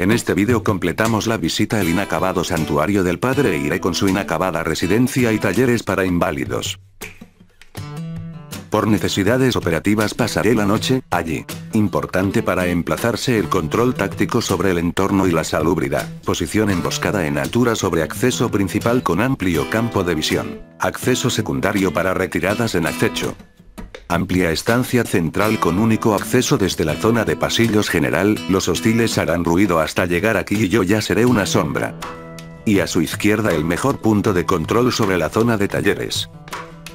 En este vídeo completamos la visita al inacabado santuario del Padre Iré con su inacabada residencia y talleres para inválidos. Por necesidades operativas pasaré la noche allí. Importante para emplazarse el control táctico sobre el entorno y la salubridad. Posición emboscada en altura sobre acceso principal con amplio campo de visión. Acceso secundario para retiradas en acecho. Amplia estancia central con único acceso desde la zona de pasillos general. Los hostiles harán ruido hasta llegar aquí y yo ya seré una sombra. Y a su izquierda el mejor punto de control sobre la zona de talleres.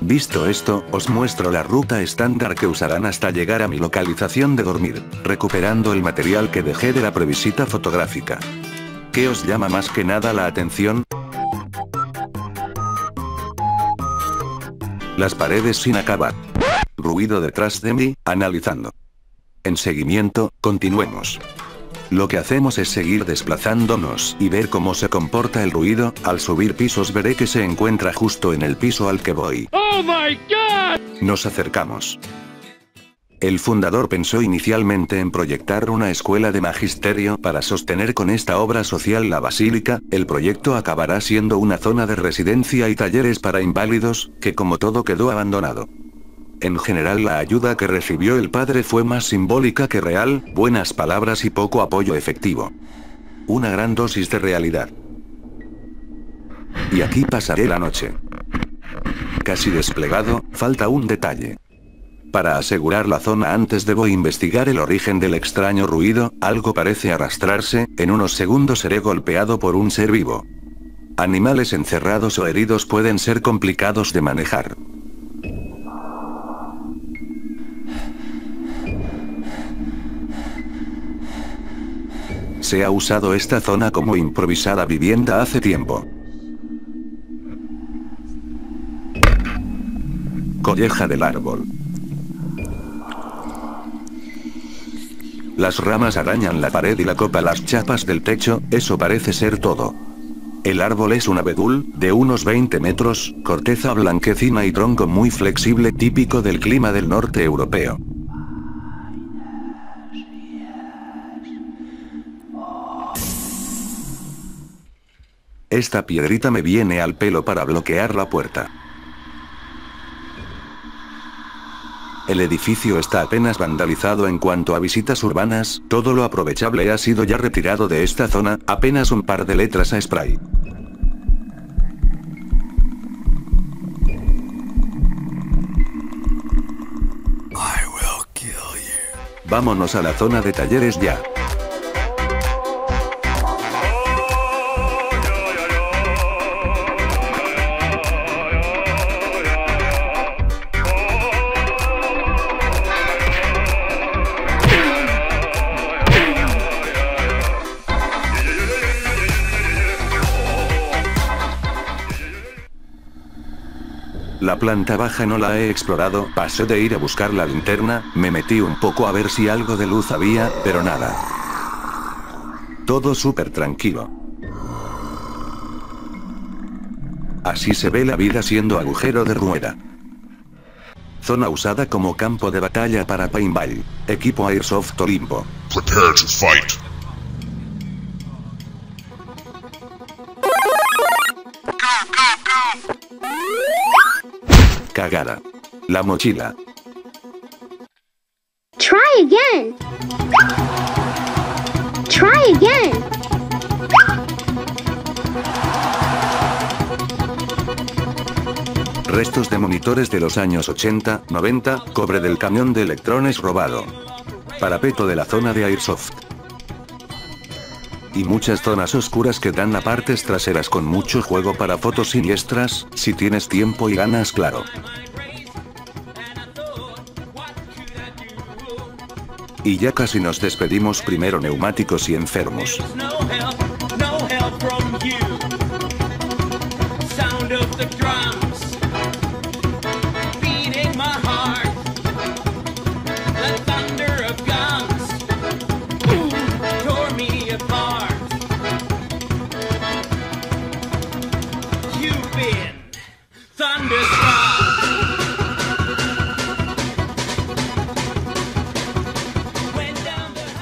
Visto esto, os muestro la ruta estándar que usarán hasta llegar a mi localización de dormir, recuperando el material que dejé de la previsita fotográfica. ¿Qué os llama más que nada la atención? Las paredes sin acabar. Ruido detrás de mí, analizando. En seguimiento, continuemos. Lo que hacemos es seguir desplazándonos y ver cómo se comporta el ruido. Al subir pisos veré que se encuentra justo en el piso al que voy. ¡Oh my God! Nos acercamos. El fundador pensó inicialmente en proyectar una escuela de magisterio para sostener con esta obra social la basílica. El proyecto acabará siendo una zona de residencia y talleres para inválidos, que como todo quedó abandonado. En general la ayuda que recibió el padre fue más simbólica que real, buenas palabras y poco apoyo efectivo. Una gran dosis de realidad. Y aquí pasaré la noche. Casi desplegado, falta un detalle. Para asegurar la zona antes debo investigar el origen del extraño ruido, algo parece arrastrarse, en unos segundos seré golpeado por un ser vivo. Animales encerrados o heridos pueden ser complicados de manejar. Se ha usado esta zona como improvisada vivienda hace tiempo. Colleja del árbol. Las ramas arañan la pared y la copa las chapas del techo, eso parece ser todo. El árbol es un abedul, de unos 20 metros, corteza blanquecina y tronco muy flexible típico del clima del norte europeo. Esta piedrita me viene al pelo para bloquear la puerta. El edificio está apenas vandalizado en cuanto a visitas urbanas, todo lo aprovechable ha sido ya retirado de esta zona, apenas un par de letras a spray. I will kill you. Vámonos a la zona de talleres ya. La planta baja no la he explorado, pasé de ir a buscar la linterna, me metí un poco a ver si algo de luz había, pero nada. Todo súper tranquilo. Así se ve la vida siendo agujero de rueda. Zona usada como campo de batalla para paintball. Equipo Airsoft Olimpo. Prepare to fight. Cagada. La mochila. Try again. Try again. Restos de monitores de los años 80, 90, cobre del camión de electrones robado. Parapeto de la zona de Airsoft. Y muchas zonas oscuras que dan a partes traseras con mucho juego para fotos siniestras, si tienes tiempo y ganas claro. Y ya casi nos despedimos, primero neumáticos y enfermos.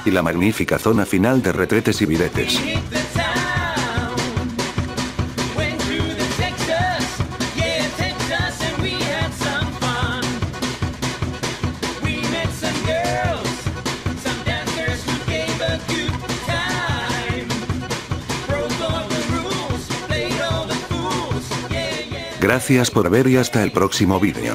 y la magnífica zona final de retretes y viretes. Gracias por ver y hasta el próximo vídeo.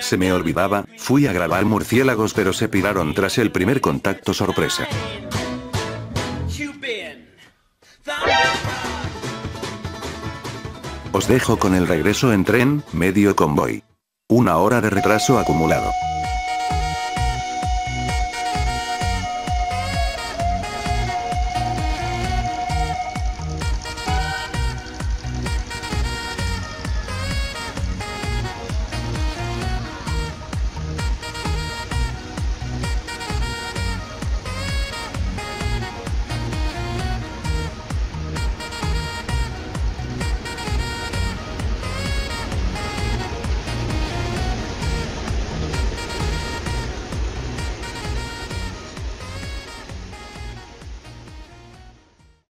Se me olvidaba, fui a grabar murciélagos pero se piraron tras el primer contacto sorpresa. Os dejo con el regreso en tren, medio convoy. Una hora de retraso acumulado.